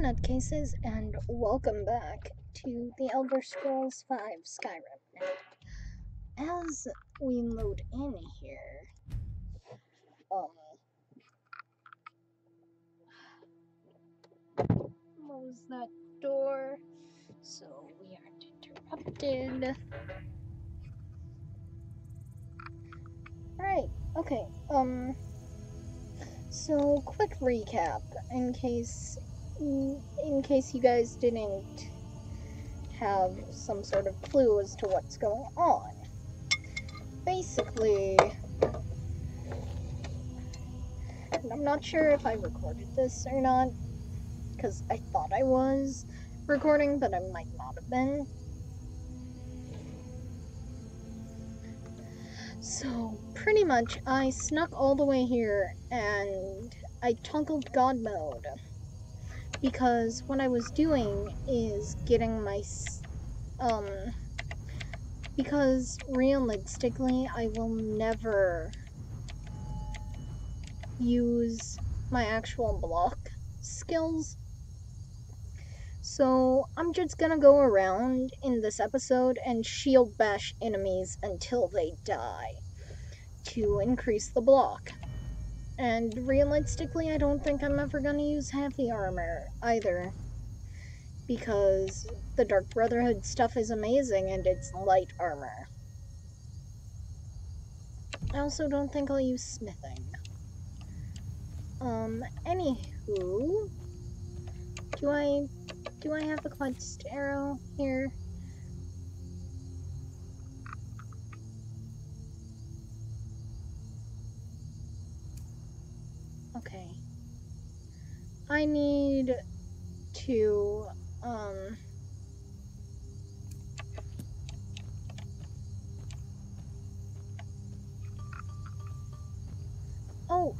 Hi Nutcases, and welcome back to the Elder Scrolls V Skyrim. Now, as we load in here, close that door so we aren't interrupted. Right, okay, so quick recap in case you guys didn't have some sort of clue as to what's going on. Basically, I'm not sure if I recorded this or not, because I thought I was recording, but I might not have been. So, pretty much, I snuck all the way here, and I toggled God mode. Because what I was doing is getting my, because realistically I will never use my actual block skills. So I'm just gonna go around in this episode and shield bash enemies until they die to increase the block. And realistically, I don't think I'm ever gonna use heavy armor either, because the Dark Brotherhood stuff is amazing and it's light armor. I also don't think I'll use smithing. Anywho, do I have a quest arrow here? Okay, I need to, oh,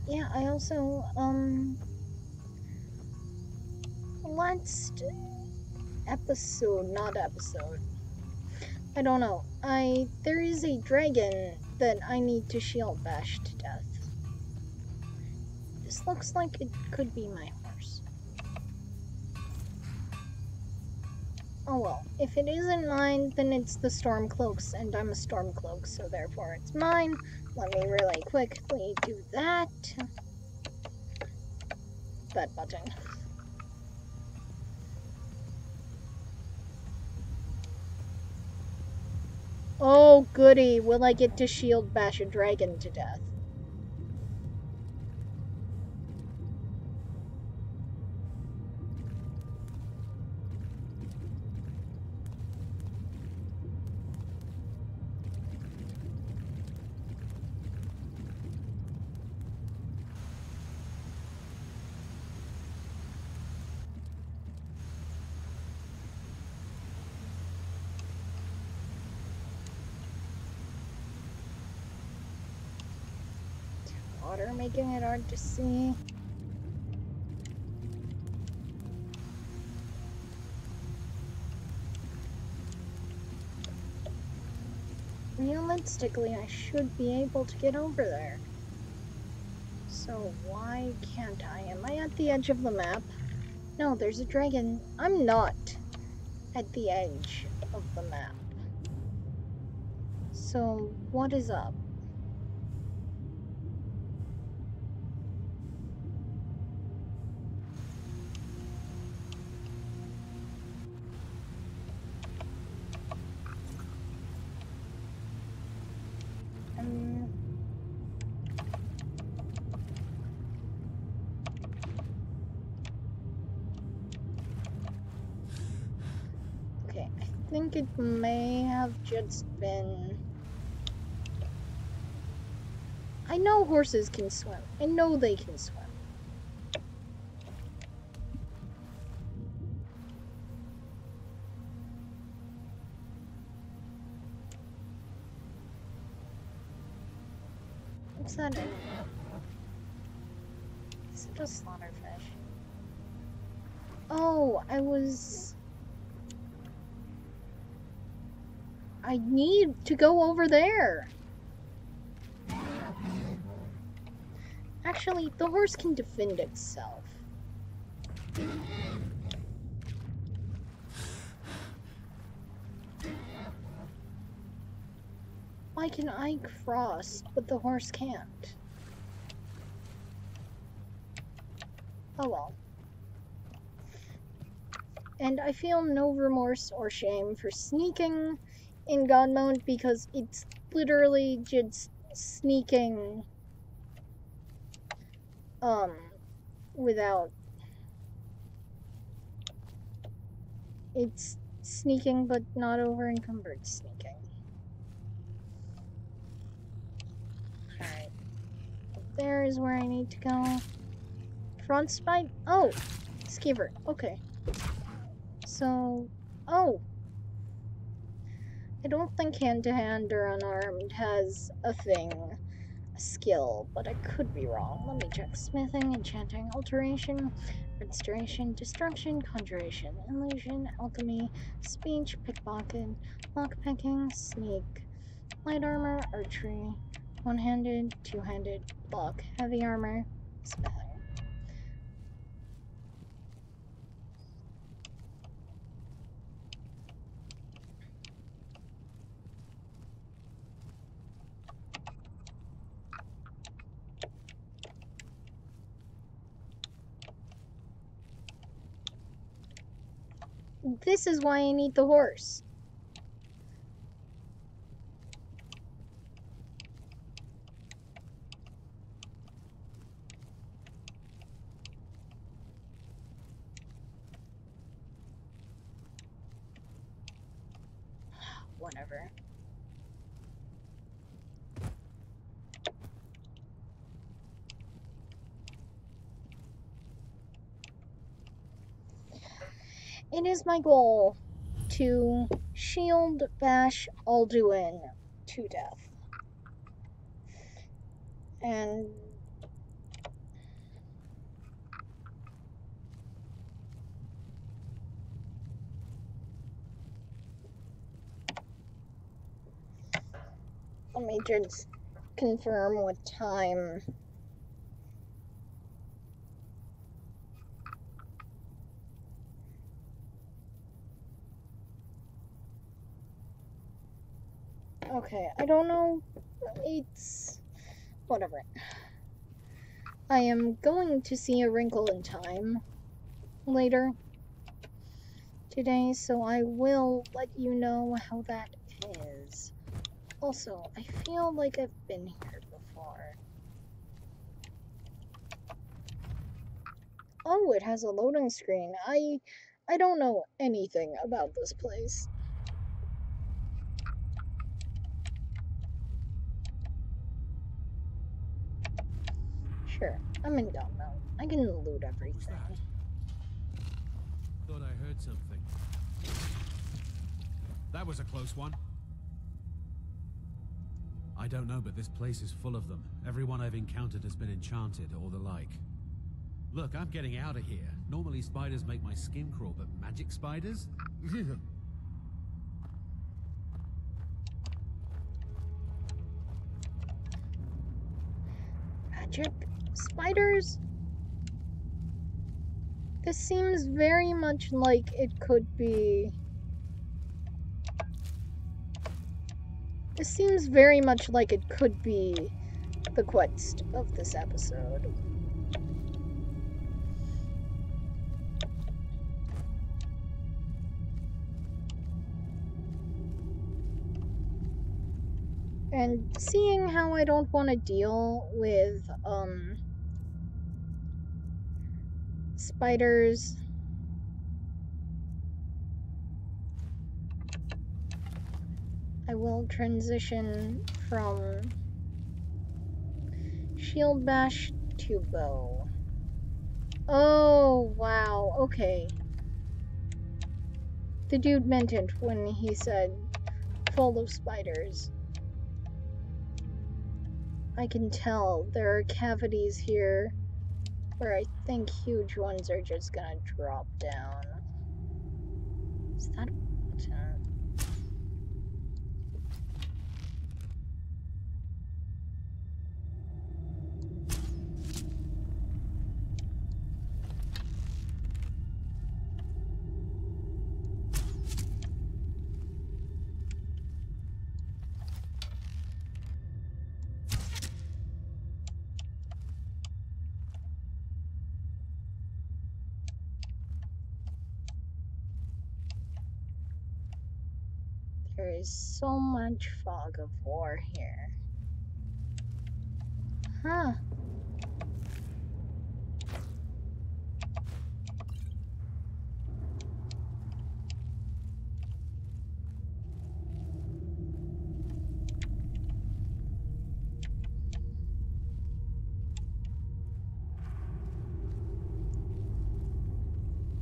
yeah, I also, last episode, I don't know, there is a dragon that I need to shield bash to death. This looks like it could be my horse. Oh well, if it isn't mine, then it's the Stormcloaks, and I'm a Stormcloak, so therefore it's mine. Let me really quickly do that. That button. Oh goody, will I get to shield bash a dragon to death? Water making it hard to see. Realistically, I should be able to get over there. So why can't I? Am I at the edge of the map? No, there's a dragon. I'm not at the edge of the map. So what is up? I think it may have just been... I know horses can swim. I know they can swim. What's that in? Is it a slaughterfish? Oh, I need to go over there. Actually, the horse can defend itself. I can Ike Frost, but the horse can't. Oh well. And I feel no remorse or shame for sneaking in God mode because it's literally just sneaking without... It's sneaking but not over encumbered sneaking. Alright. Up there is where I need to go. Front spike? Oh! Skiver. Okay. So, oh! I don't think hand-to-hand or unarmed has a thing, a skill, but I could be wrong. Let me check. Smithing, enchanting, alteration, restoration, destruction, conjuration, illusion, alchemy, speech, pickpocket, lockpicking, sneak, light armor, archery, one-handed, two-handed, block, heavy armor, smithing. This is why I need the horse. Whatever. It is my goal to shield bash Alduin to death. And let me just confirm what time. Okay, I don't know, it's... whatever. I am going to see A Wrinkle in Time later today, so I will let you know how that is. Also, I feel like I've been here before. Oh, it has a loading screen. I don't know anything about this place. Sure, I'm in dumb mode. I can loot everything. Thought I heard something. That was a close one. I don't know, but this place is full of them. Everyone I've encountered has been enchanted or the like. Look, I'm getting out of here. Normally spiders make my skin crawl, but magic spiders? Magic spiders? This seems very much like it could be... This seems very much like it could be the quest of this episode. And seeing how I don't want to deal with, spiders. I will transition from shield bash to bow. Oh, wow, okay. The dude meant it when he said, full of spiders. I can tell there are cavities here where I think huge ones are just gonna drop down. Is that a... There is so much fog of war here. Huh.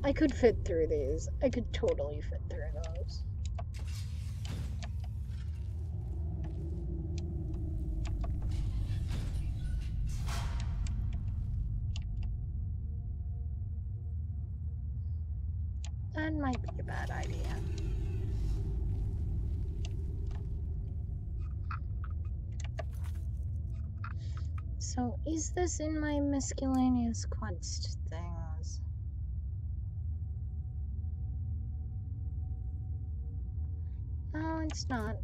I could fit through these. I could totally fit through those. That might be a bad idea. So, is this in my miscellaneous quest things? No, it's not.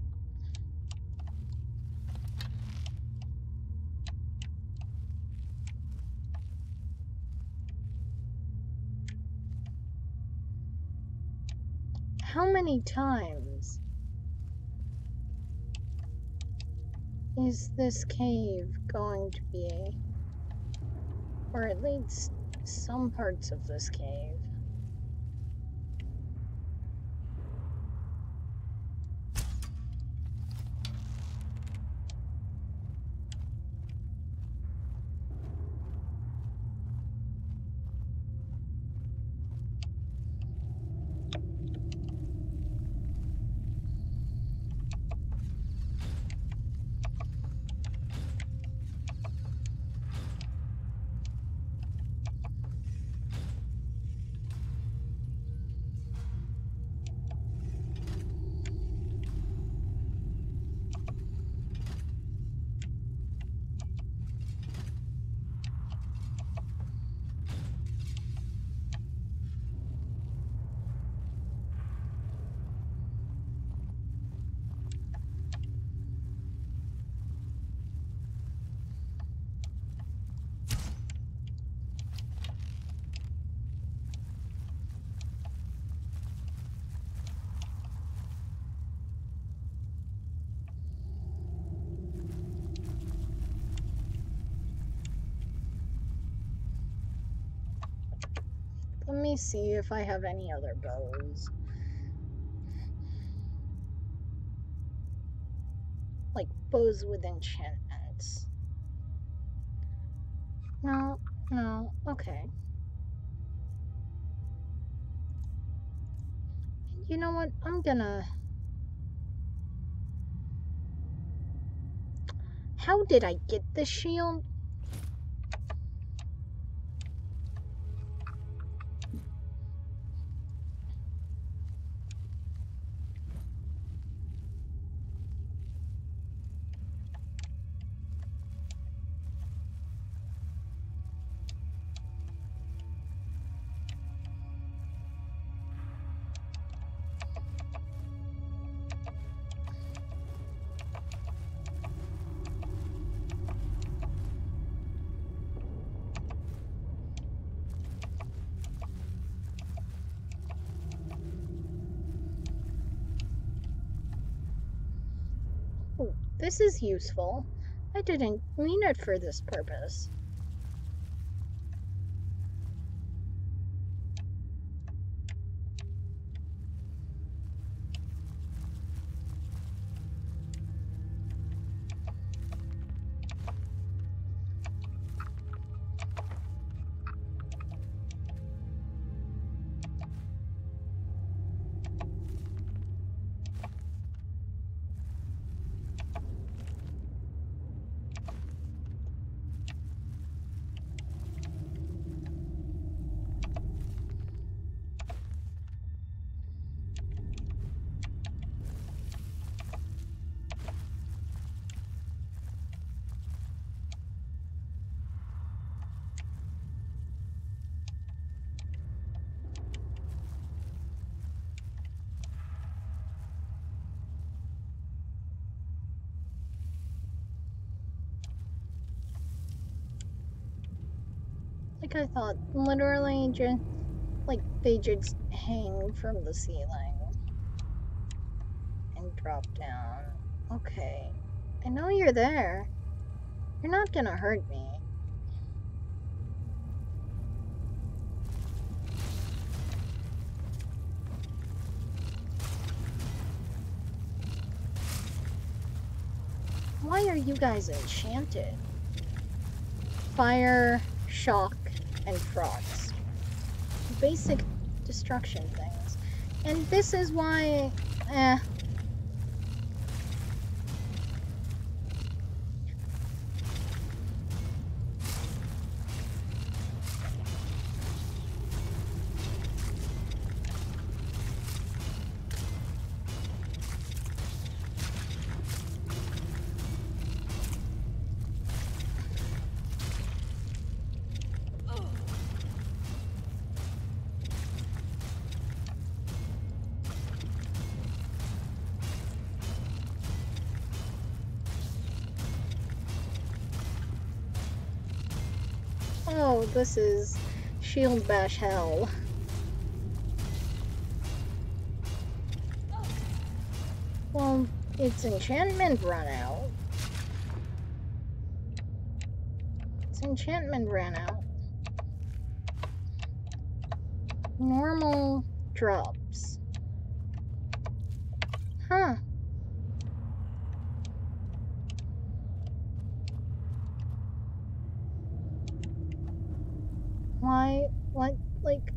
How many times is this cave going to be, or at least some parts of this cave? Let me see if I have any other bows. Like bows with enchantments. No, no, okay. You know what? How did I get this shield? This is useful. I didn't mean it for this purpose. I thought literally just like they just hang from the ceiling and drop down. Okay. I know you're there. You're not gonna hurt me. Why are you guys enchanted? Fire, shock, and frogs. Basic destruction things. And this is why... Oh, this is shield bash hell. Well, it's enchantment run out. It's enchantment ran out. Normal drops. Huh. Why? What? Like,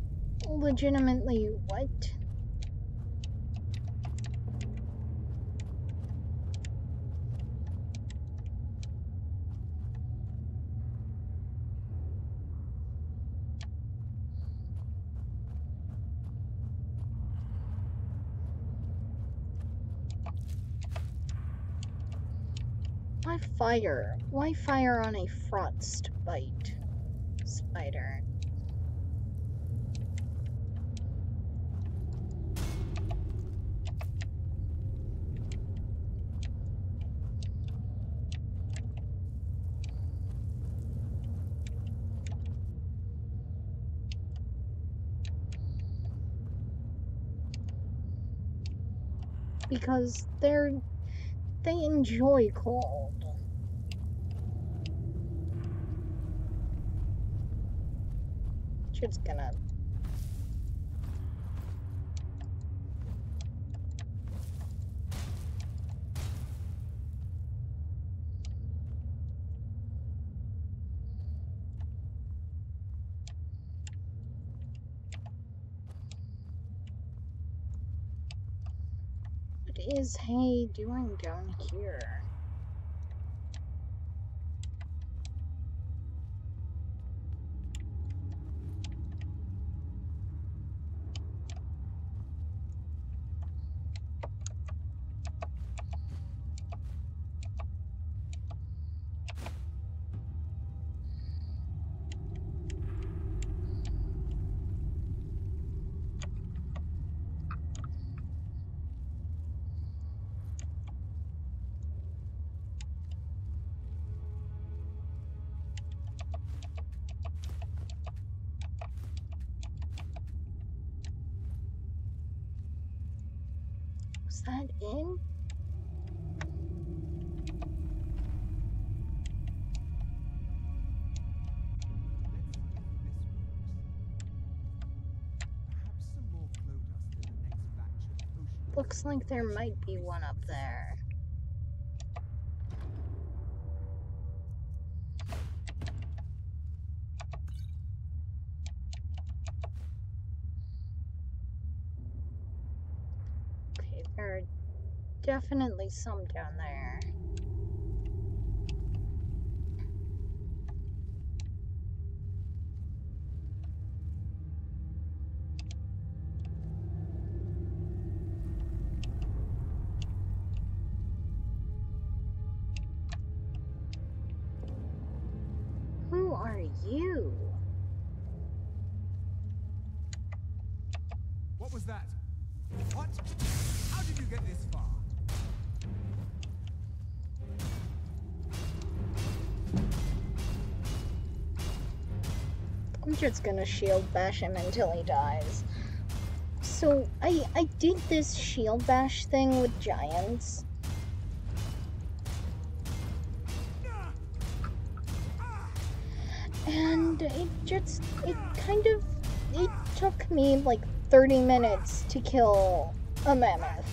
legitimately, what? Why fire? Why fire on a frostbite spider? Because they enjoy cold. Shit's gonna... What is hay doing down here? Is that in? Looks like there might be one up there. Definitely some down there. Who are you? What was that? What? How did you get this far? I'm just gonna shield bash him until he dies. So I did this shield bash thing with giants. And it kind of, it took me like 30 minutes to kill a mammoth.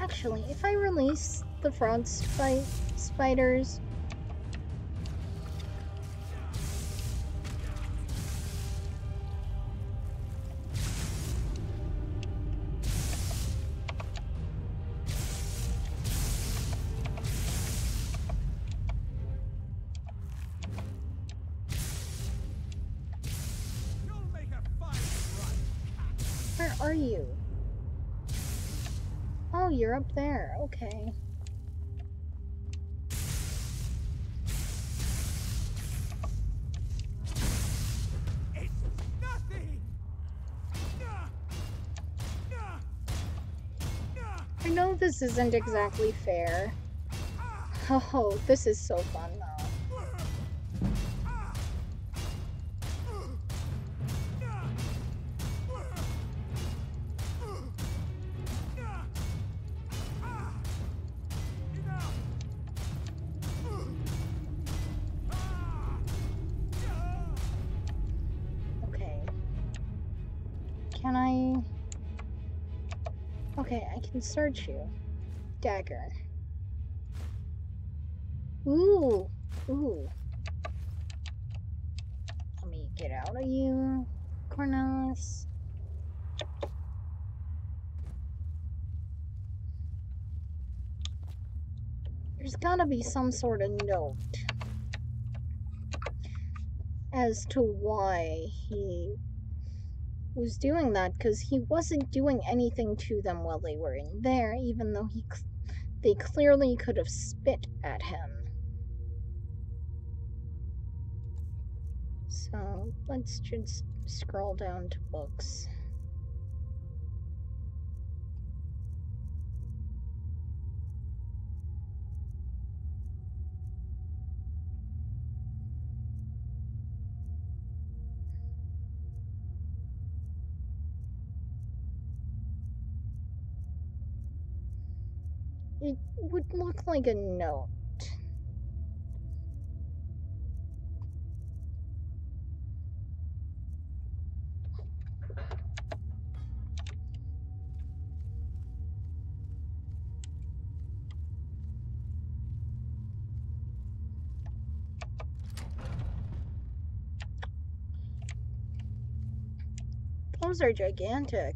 Actually, if I release the frog spiders, you're up there, okay. I know this isn't exactly fair. Oh, this is so fun though. Search you. Dagger. Ooh. Ooh. Let me get out of you, Cornelius. There's gotta be some sort of note as to why he was doing that, because he wasn't doing anything to them while they were in there, even though they clearly could have spit at him. So let's just scroll down to books. It would look like a note. Those are gigantic.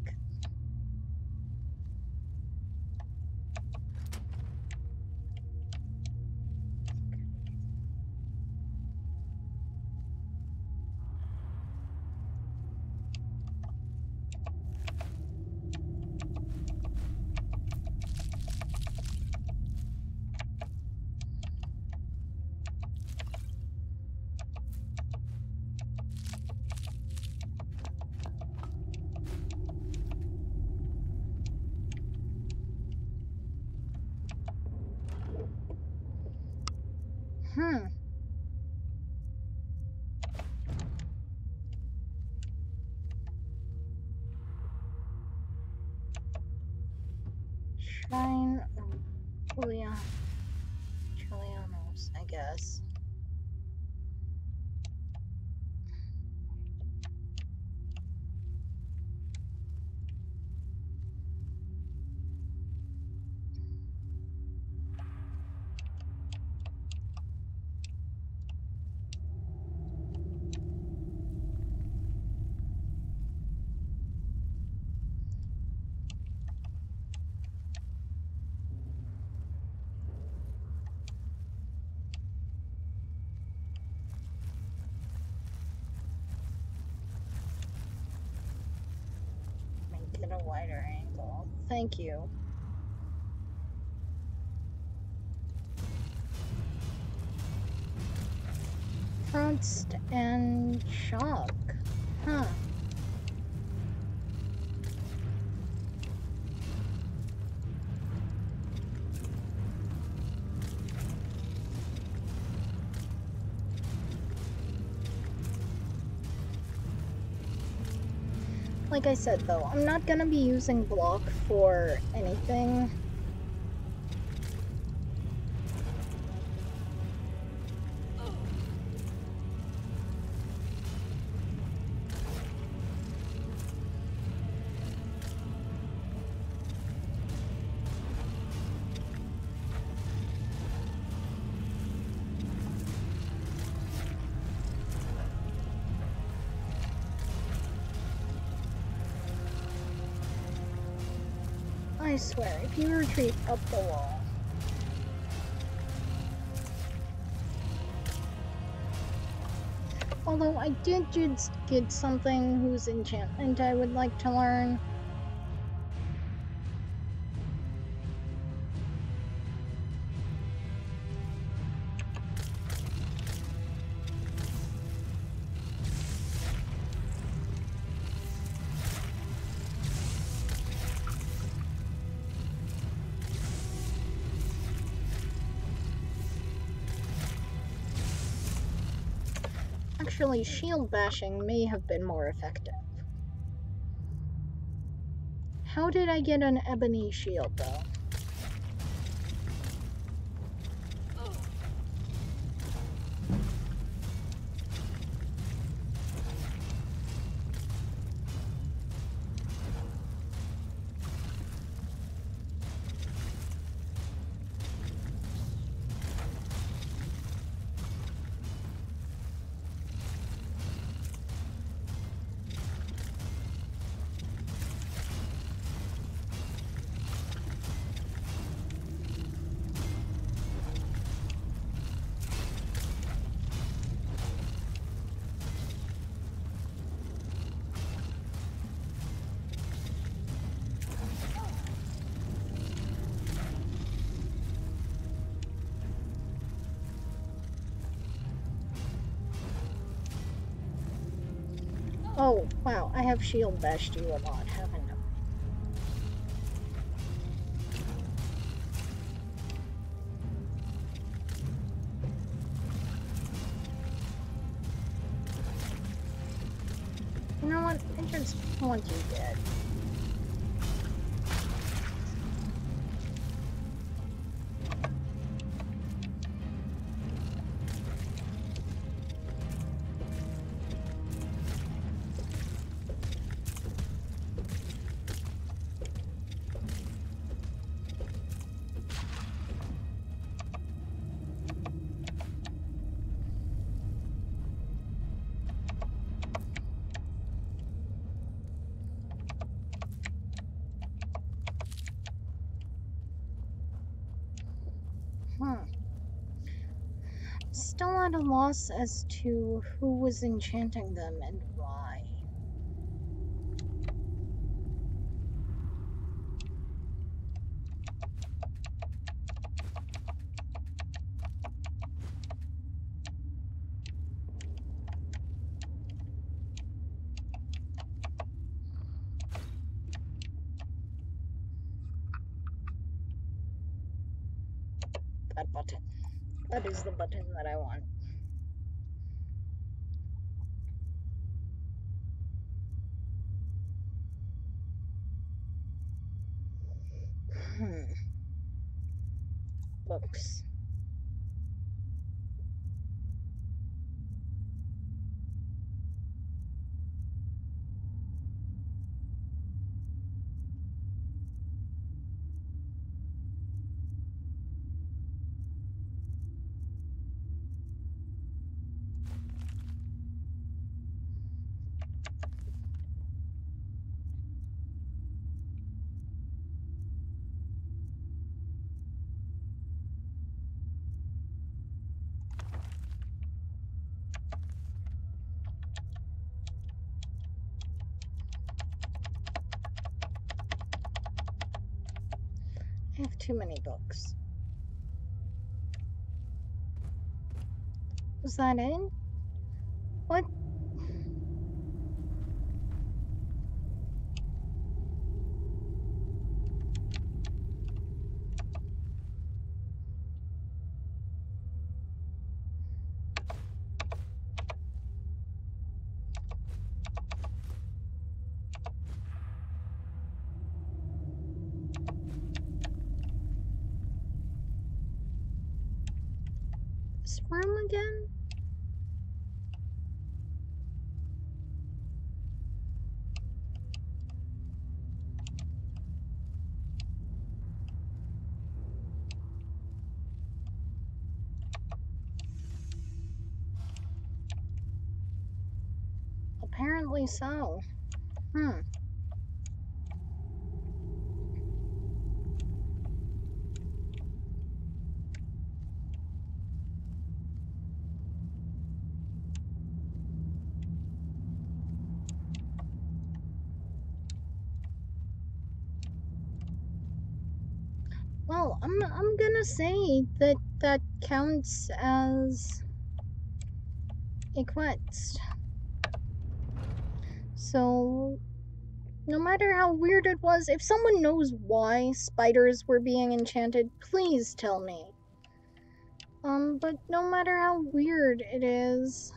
Trillianos, I guess. Wider angle. Thank you. Frost and shock. Huh. like I said though, I'm not gonna be using block for anything. I swear, if you retreat up the wall. Although I did just get something whose enchantment I would like to learn. Actually, shield bashing may have been more effective. How did I get an ebony shield, though? Oh, wow, I have shield bashed you a lot, haven't I? You know what? I just want you dead. Still at a loss as to who was enchanting them and why. That button. That is the button that I want. Books. I have too many books. Was that in? What? Cap's room again? Apparently so. Well, I'm gonna say that that counts as a quest. So, no matter how weird it was, if someone knows why spiders were being enchanted, please tell me. But no matter how weird it is,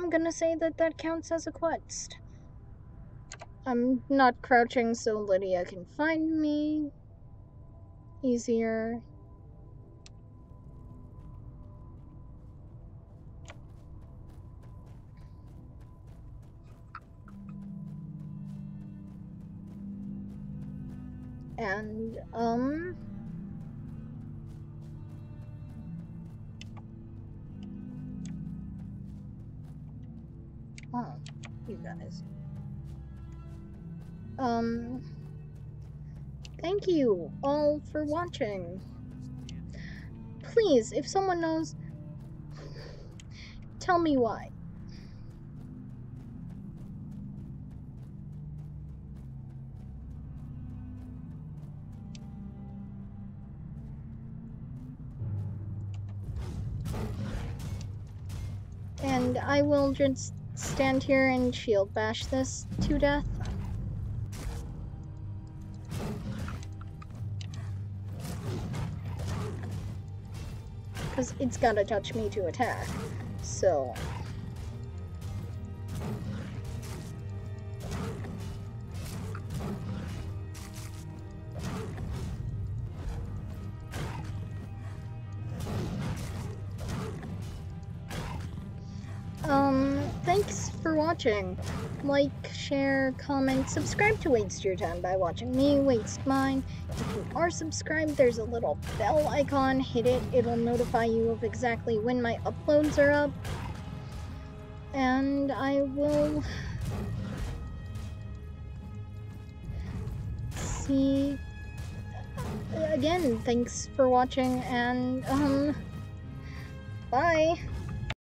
I'm gonna say that that counts as a quest. I'm not crouching so Lydia can find me easier. And, oh, you guys. Thank you all for watching. Please, if someone knows, tell me why. And I will just stand here and shield bash this to death. Because it's gotta touch me to attack, so... Thanks for watching. Like, share, comment, subscribe to Waste Your Time by watching me waste mine. If you are subscribed, there's a little bell icon. Hit it. It'll notify you of exactly when my uploads are up. And I will see again. Thanks for watching and bye.